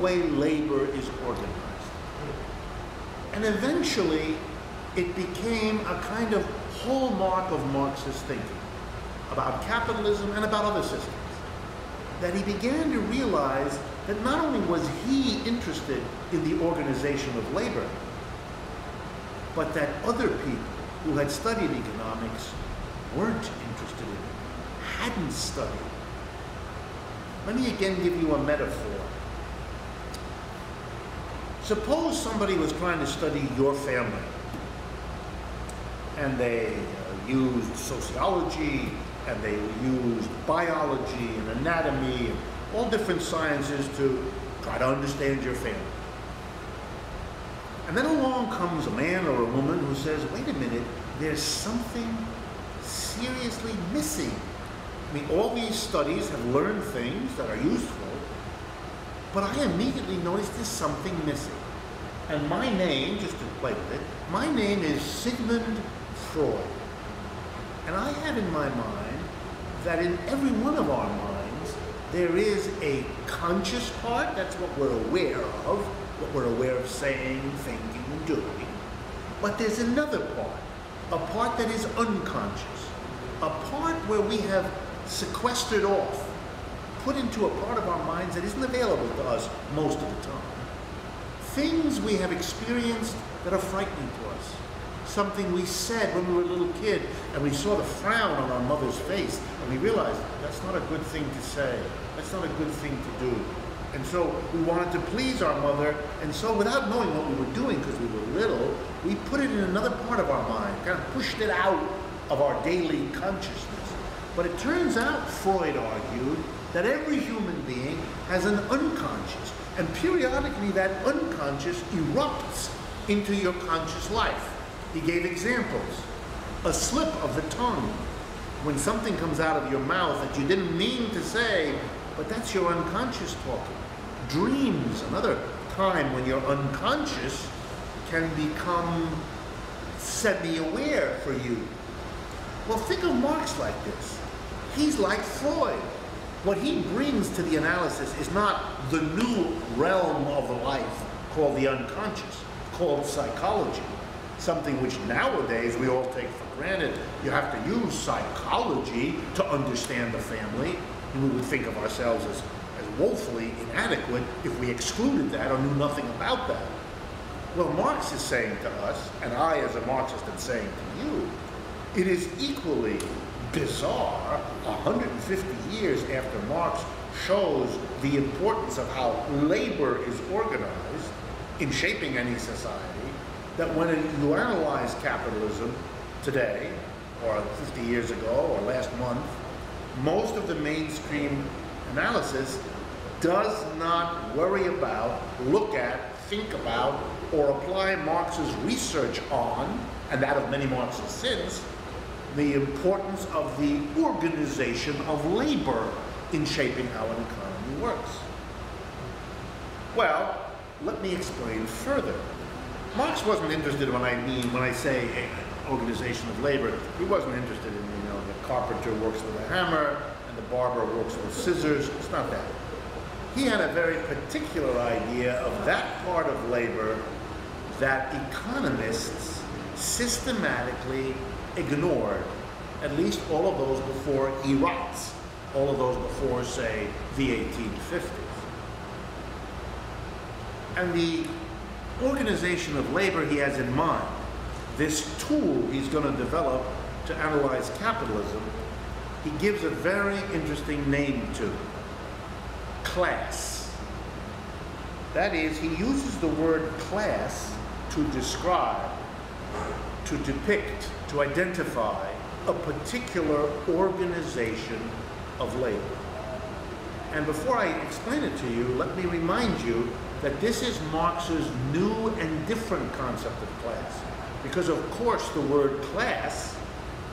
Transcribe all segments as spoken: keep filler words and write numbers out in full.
way labor is organized. And eventually, it became a kind of hallmark of Marxist thinking about capitalism and about other systems, that he began to realize that not only was he interested in the organization of labor, but that other people who had studied economics weren't interested in it, hadn't studied it. Let me again give you a metaphor. Suppose somebody was trying to study your family, and they uh, used sociology, and they used biology and anatomy, and all different sciences to try to understand your family. And then along comes a man or a woman who says, wait a minute, there's something seriously missing. I mean, all these studies have learned things that are useful, but I immediately noticed there's something missing. And my name, just to play with it, my name is Sigmund Freud. And I had in my mind that in every one of our minds, there is a conscious part, that's what we're aware of, what we're aware of saying, thinking, and doing. But there's another part, a part that is unconscious, a part where we have sequestered off, put into a part of our minds that isn't available to us most of the time. Things we have experienced that are frightening to us. Something we said when we were a little kid, and we saw the frown on our mother's face, and we realized that's not a good thing to say, that's not a good thing to do. And so we wanted to please our mother, and so without knowing what we were doing because we were little, we put it in another part of our mind, kind of pushed it out of our daily consciousness. But it turns out, Freud argued, that every human being has an unconscious, and periodically that unconscious erupts into your conscious life. He gave examples. A slip of the tongue, when something comes out of your mouth that you didn't mean to say, but that's your unconscious talking. Dreams, another time when your unconscious can become semi-aware for you. Well, think of Marx like this. He's like Freud. What he brings to the analysis is not the new realm of life called the unconscious, called psychology. Something which nowadays we all take for granted. You have to use psychology to understand the family, and we would think of ourselves as, as woefully inadequate if we excluded that or knew nothing about that. Well, Marx is saying to us, and I as a Marxist am saying to you, it is equally bizarre, one hundred fifty years after Marx shows the importance of how labor is organized in shaping any society, that when you analyze capitalism today, or fifty years ago, or last month, most of the mainstream analysis does not worry about, look at, think about, or apply Marx's research on, and that of many Marxists since, the importance of the organization of labor in shaping how an economy works. Well, let me explain further. Marx wasn't interested when I mean, when I say uh, organization of labor, he wasn't interested in, you know, the carpenter works with a hammer and the barber works with scissors. It's not that. He had a very particular idea of that part of labor that economists systematically ignored, at least all of those before Marx, all of those before, say, the eighteen fifties. And the organization of labor he has in mind, this tool he's going to develop to analyze capitalism, he gives a very interesting name to, class. That is, he uses the word class to describe, to depict, to identify a particular organization of labor. And before I explain it to you, let me remind you that this is Marx's new and different concept of class. Because of course the word class,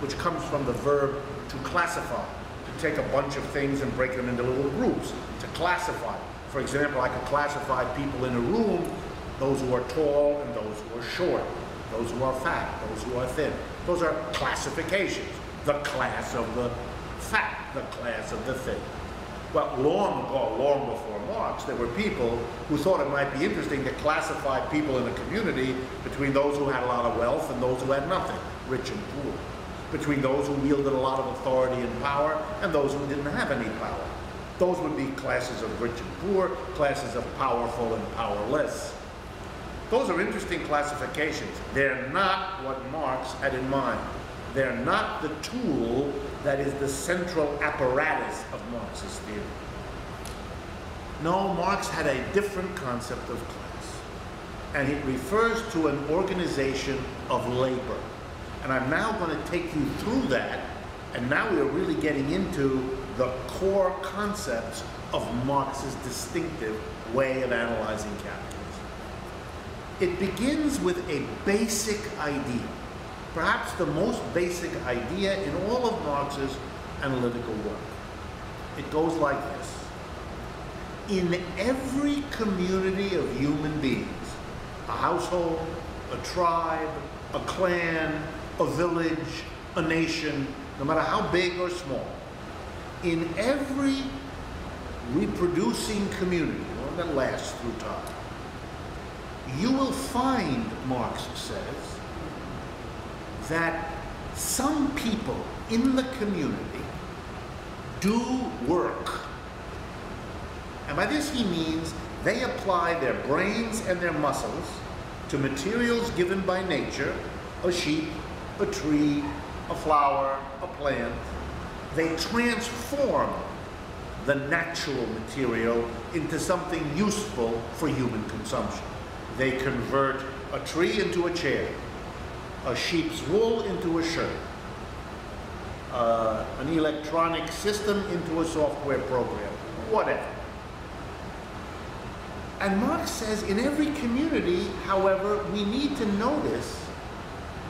which comes from the verb to classify, to take a bunch of things and break them into little groups, to classify. For example, I could classify people in a room, those who are tall and those who are short, those who are fat, those who are thin. Those are classifications, the class of the fat, the class of the thin. well, long, oh, long before Marx, there were people who thought it might be interesting to classify people in a community between those who had a lot of wealth and those who had nothing, rich and poor, between those who wielded a lot of authority and power and those who didn't have any power. Those would be classes of rich and poor, classes of powerful and powerless. Those are interesting classifications. They're not what Marx had in mind. They're not the tool that is the central apparatus of Marxist theory. No, Marx had a different concept of class, and it refers to an organization of labor. And I'm now going to take you through that, and now we are really getting into the core concepts of Marx's distinctive way of analyzing capitalism. It begins with a basic idea, perhaps the most basic idea in all of Marx's analytical work. It goes like this. In every community of human beings, a household, a tribe, a clan, a village, a nation, no matter how big or small, in every reproducing community, one that lasts through time, you will find, Marx says, that some people in the community do work. And by this he means they apply their brains and their muscles to materials given by nature, a sheep, a tree, a flower, a plant. They transform the natural material into something useful for human consumption. They convert a tree into a chair, a sheep's wool into a shirt, uh, an electronic system into a software program, whatever. And Marx says in every community, however, we need to notice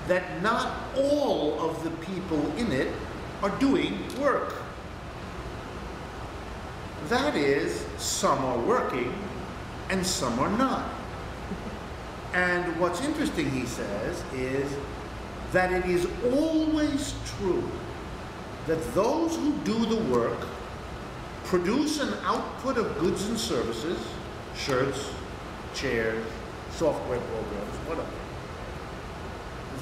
that not all of the people in it are doing work. That is, some are working and some are not. And what's interesting, he says, is that it is always true that those who do the work produce an output of goods and services, shirts, chairs, software programs, whatever,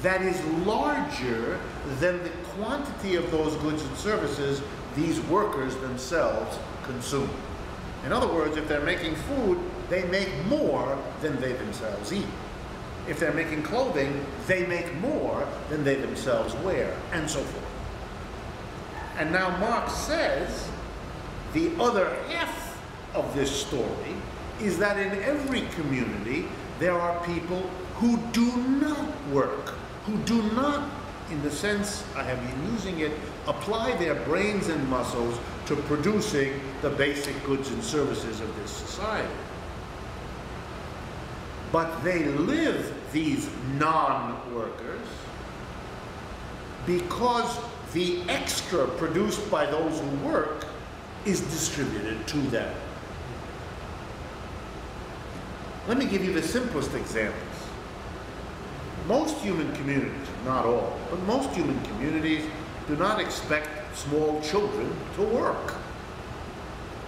that is larger than the quantity of those goods and services these workers themselves consume. In other words, if they're making food, they make more than they themselves eat. If they're making clothing, they make more than they themselves wear, and so forth. And now Marx says the other half of this story is that in every community there are people who do not work, who do not, in the sense I have been using it, apply their brains and muscles to producing the basic goods and services of this society. But they live, these non-workers, because the extra produced by those who work is distributed to them. Let me give you the simplest examples. Most human communities, not all, but most human communities do not expect small children to work.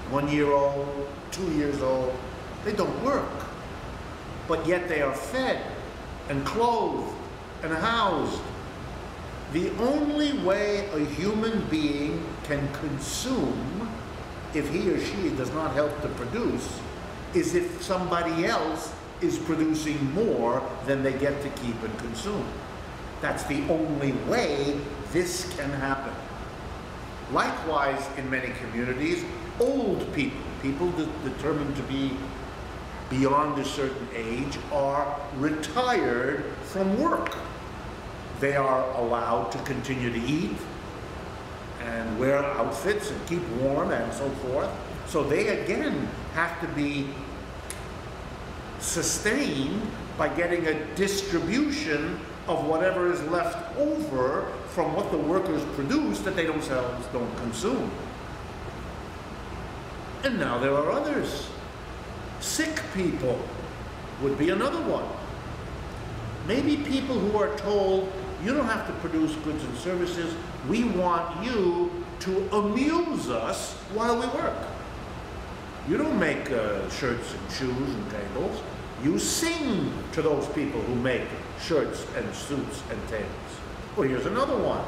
One year old, two years old, they don't work. But yet they are fed and clothed and housed. The only way a human being can consume, if he or she does not help to produce, is if somebody else is producing more than they get to keep and consume. That's the only way this can happen. Likewise, in many communities, old people, people determined to be beyond a certain age, are retired from work. They are allowed to continue to eat and wear outfits and keep warm and so forth. So they again have to be sustained by getting a distribution of whatever is left over from what the workers produce that they themselves don't consume. And now there are others. Sick people would be another one. Maybe people who are told, you don't have to produce goods and services, we want you to amuse us while we work. You don't make uh, shirts and shoes and tables. You sing to those people who make shirts and suits and tables. Well, here's another one.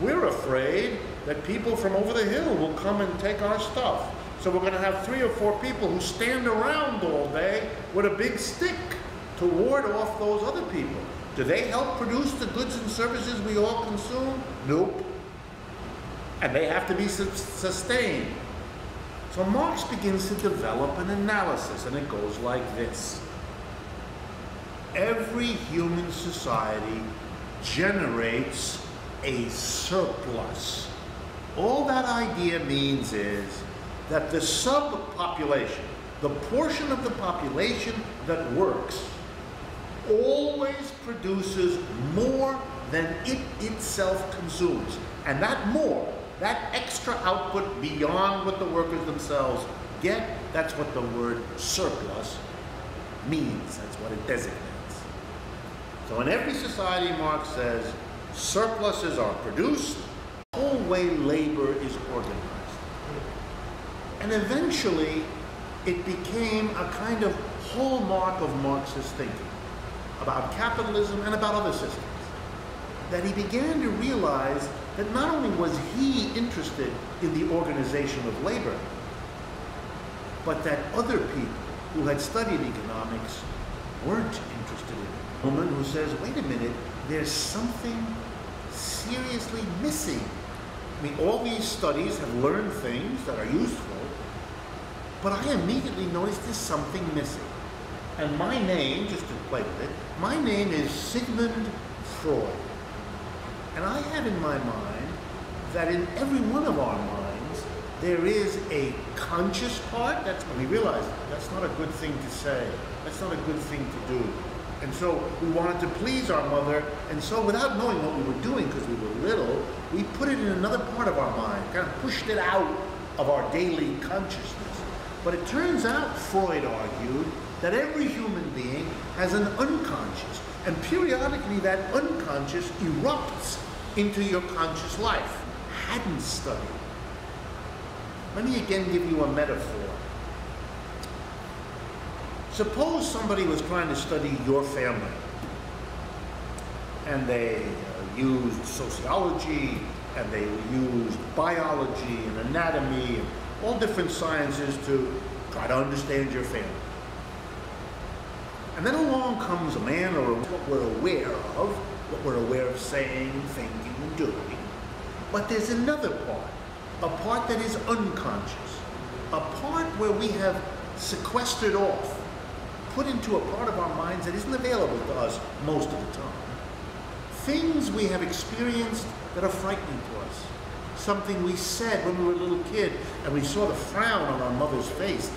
We're afraid that people from over the hill will come and take our stuff. So we're going to have three or four people who stand around all day with a big stick to ward off those other people. Do they help produce the goods and services we all consume? Nope. And they have to be sustained. So Marx begins to develop an analysis, and it goes like this. Every human society generates a surplus. All that idea means is that the subpopulation, the portion of the population that works, always produces more than it itself consumes. And that more, that extra output beyond what the workers themselves get, that's what the word surplus means. That's what it designates. So in every society, Marx says, surpluses are produced, the whole way labor is organized. And eventually, it became a kind of hallmark of Marx's thinking about capitalism and about other systems, that he began to realize that not only was he interested in the organization of labor, but that other people who had studied economics weren't interested in it. A woman who says, wait a minute, there's something seriously missing. I mean, all these studies have learned things that are useful, but I immediately noticed there's something missing. And my name, just to play with it, my name is Sigmund Freud. And I have in my mind that in every one of our minds, there is a conscious part. That's when we realize that's not a good thing to say. That's not a good thing to do. And so we wanted to please our mother. And so without knowing what we were doing, because we were little, we put it in another part of our mind, kind of pushed it out of our daily consciousness. But it turns out, Freud argued, that every human being has an unconscious, and periodically that unconscious erupts into your conscious life. Hadn't studied. Let me again give you a metaphor. Suppose somebody was trying to study your family, and they uh, used sociology, and they used biology and anatomy, and all different sciences to try to understand your family. And then along comes a man or a woman, what we're aware of, what we're aware of saying, thinking, and doing. But there's another part, a part that is unconscious, a part where we have sequestered off, put into a part of our minds that isn't available to us most of the time. Things we have experienced that are frightening to us. Something we said when we were a little kid, and we saw the frown on our mother's face.